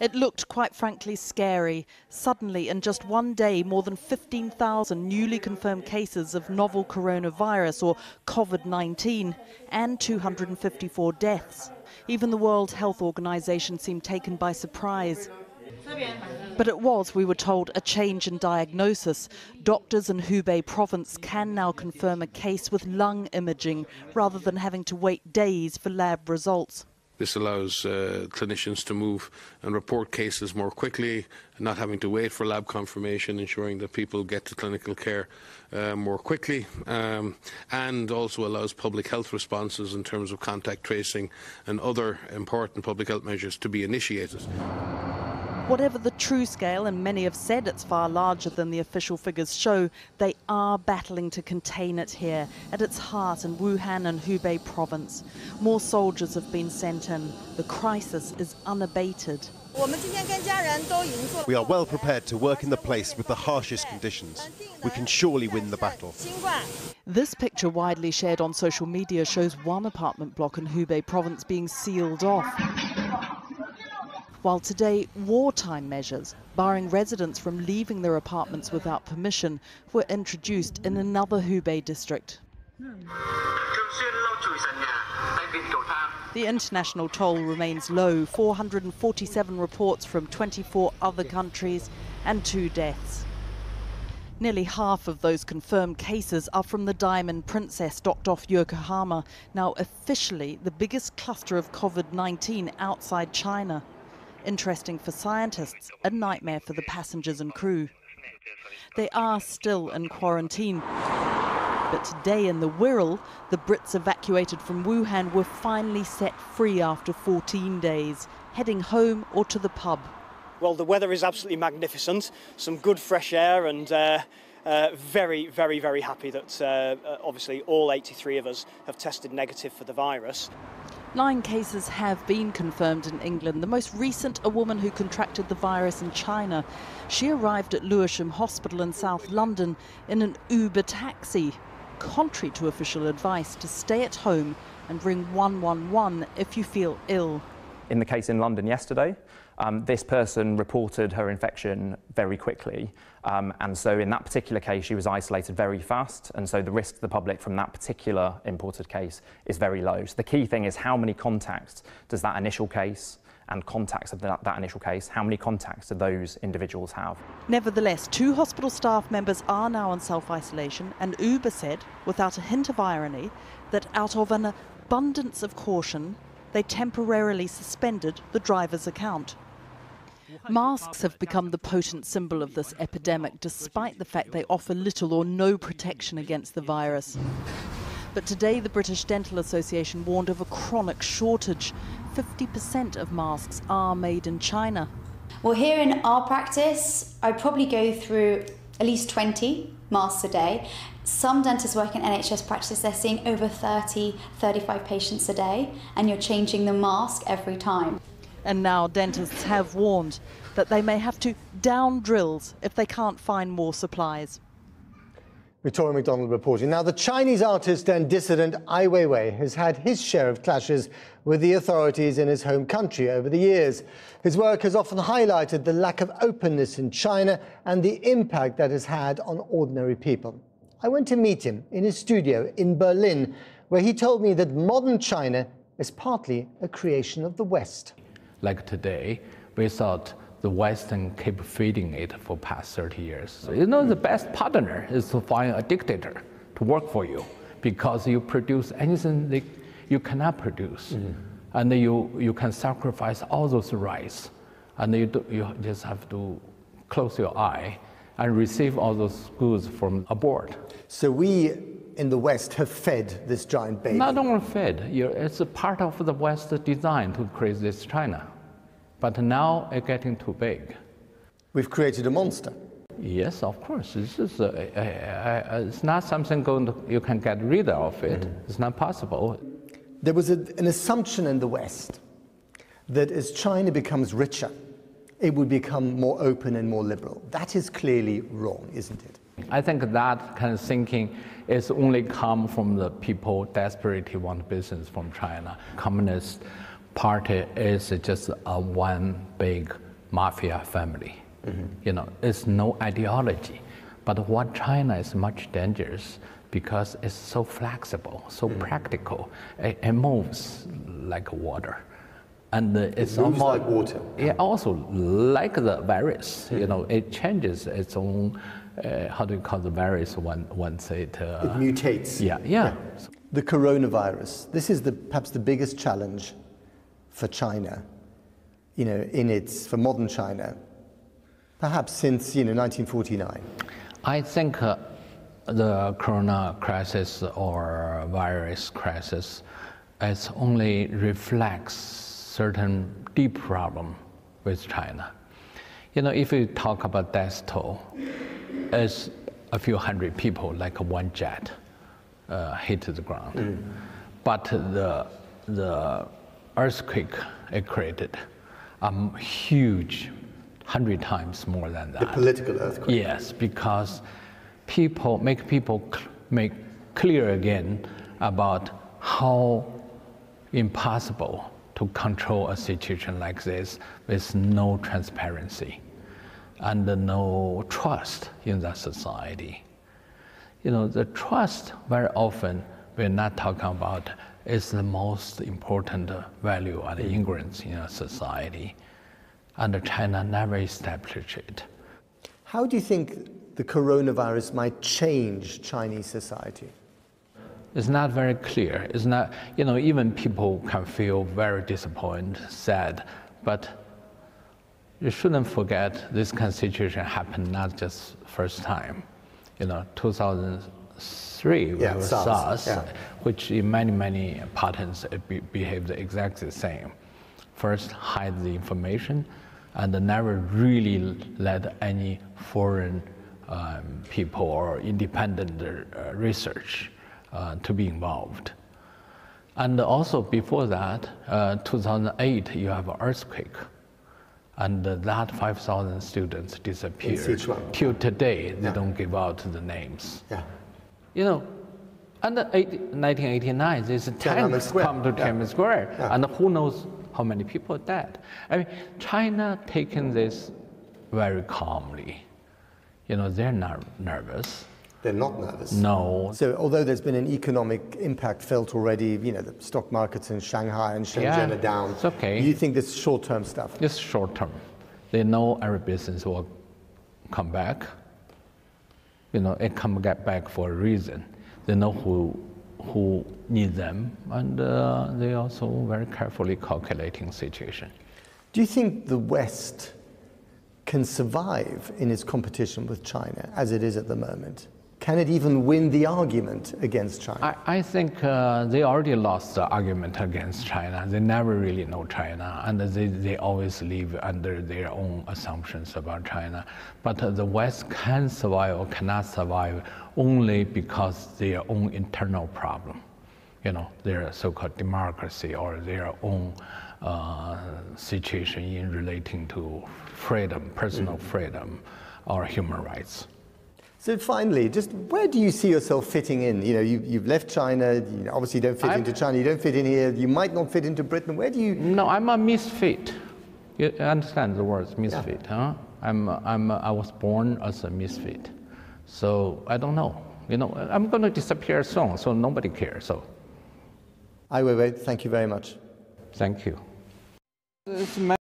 It looked, quite frankly, scary. Suddenly, in just one day, more than 15,000 newly confirmed cases of novel coronavirus, or COVID-19, and 254 deaths. Even the World Health Organization seemed taken by surprise. But it was, we were told, a change in diagnosis. Doctors in Hubei province can now confirm a case with lung imaging, rather than having to wait days for lab results. This allows clinicians to move and report cases more quickly, not having to wait for lab confirmation, ensuring that people get to clinical care more quickly, and also allows public health responses in terms of contact tracing and other important public health measures to be initiated. Whatever the true scale, and many have said it's far larger than the official figures show, they are battling to contain it here, at its heart in Wuhan and Hubei province. More soldiers have been sent in. The crisis is unabated. We are well prepared to work in the place with the harshest conditions. We can surely win the battle. This picture, widely shared on social media, shows one apartment block in Hubei province being sealed off. While today, wartime measures, barring residents from leaving their apartments without permission, were introduced in another Hubei district. The international toll remains low, 447 reports from 24 other countries and 2 deaths. Nearly half of those confirmed cases are from the Diamond Princess, docked off Yokohama, now officially the biggest cluster of COVID-19 outside China. Interesting for scientists, a nightmare for the passengers and crew. They are still in quarantine. But today in the Wirral, the Brits evacuated from Wuhan were finally set free after 14 days, heading home or to the pub. Well, the weather is absolutely magnificent, some good fresh air, and very, very, very happy that obviously all 83 of us have tested negative for the virus. 9 cases have been confirmed in England, the most recent a woman who contracted the virus in China. She arrived at Lewisham Hospital in South London in an Uber taxi, contrary to official advice to stay at home and ring 111 if you feel ill. In the case in London yesterday, this person reported her infection very quickly, and so in that particular case she was isolated very fast, and so the risk to the public from that particular imported case is very low. So the key thing is, how many contacts does that initial case and contacts of that initial case, how many contacts do those individuals have? Nevertheless, 2 hospital staff members are now in self-isolation, and Uber said, without a hint of irony, that out of an abundance of caution, they temporarily suspended the driver's account. Masks have become the potent symbol of this epidemic, despite the fact they offer little or no protection against the virus. But today the British Dental Association warned of a chronic shortage. 50% of masks are made in China. Well, here in our practice, I probably go through at least 20 masks a day. Some dentists work in NHS practices, they're seeing over 35 patients a day, and you're changing the mask every time. And now dentists have warned that they may have to down drills if they can't find more supplies. Victoria McDonald reporting. Now, the Chinese artist and dissident Ai Weiwei has had his share of clashes with the authorities in his home country over the years. His work has often highlighted the lack of openness in China and the impact that has had on ordinary people. I went to meet him in his studio in Berlin, where he told me that modern China is partly a creation of the West. Like today, we thought the Western keep feeding it for past 30 years. You know, the best partner is to find a dictator to work for you, because you produce anything that you cannot produce. And you can sacrifice all those rights. And you just have to close your eye and receive all those goods from abroad. So we in the West have fed this giant baby. Not only fed, it's a part of the West's design to create this China. But now it's getting too big. We've created a monster. Yes, of course. It's not something you can get rid of it. It's not possible. There was an assumption in the West that as China becomes richer, it would become more open and more liberal. That is clearly wrong, isn't it? I think that kind of thinking is only come from the people desperately want business from China. Communist Party is just a one big mafia family. Mm-hmm. You know, it's no ideology. But what China is much dangerous because it's so flexible, so mm-hmm. practical. It moves like water. And it's almost like water. Yeah, also like the virus. Mm-hmm. You know, it changes its own. How do you call the virus once it mutates? Yeah, yeah, yeah. The coronavirus. This is perhaps the biggest challenge for China. You know, for modern China, perhaps since 1949. I think the corona crisis or virus crisis, it only reflects certain deep problem with China. You know, if you talk about death toll, it's a few hundred people, like one jet hit the ground. Mm. But the earthquake it created huge, 100 times more than that. The political earthquake. Yes, because people make clear again about how impossible to control a situation like this with no transparency and no trust in the society. You know, the trust very often we're not talking about is the most important value and ingredients in a society, and China never established it. How do you think the coronavirus might change Chinese society? It's not very clear. It's not, you know, even people can feel very disappointed, sad, but you shouldn't forget this kind of situation happened not just first time. You know, 2003 yeah, was SARS, yeah. Which in many patterns behaved exactly the same. First, hide the information, and never really let any foreign people or independent research to be involved. And also before that, 2008, you have an earthquake, and that 5,000 students disappeared. Till today, they yeah. don't give out the names. Yeah. You know, under 1989, there's a tank come to Tiananmen yeah. Square, yeah. and who knows how many people are dead. I mean, China taking this very calmly. You know, they're not nervous. They're not nervous. No. So although there's been an economic impact felt already, you know, the stock markets in Shanghai and Shenzhen yeah, are down. It's okay. You think this is short-term stuff? It's short-term. They know our business will come back. You know, it come back for a reason. They know who need them, and they also very carefully calculating situation. Do you think the West can survive in its competition with China as it is at the moment? Can it even win the argument against China? I think they already lost the argument against China. They never really know China, and they always live under their own assumptions about China. But the West can survive or cannot survive only because their own internal problem, you know, their so-called democracy or their own situation in relating to freedom, personal mm-hmm. freedom, or human rights. So finally, just where do you see yourself fitting in? You know, you've left China, you obviously don't fit into China, you don't fit in here, you might not fit into Britain. Where do you... No, I'm a misfit. You understand the words, misfit, yeah. huh? I was born as a misfit. So I don't know. You know, I'm going to disappear soon, so nobody cares. So. Ai Weiwei, thank you very much. Thank you.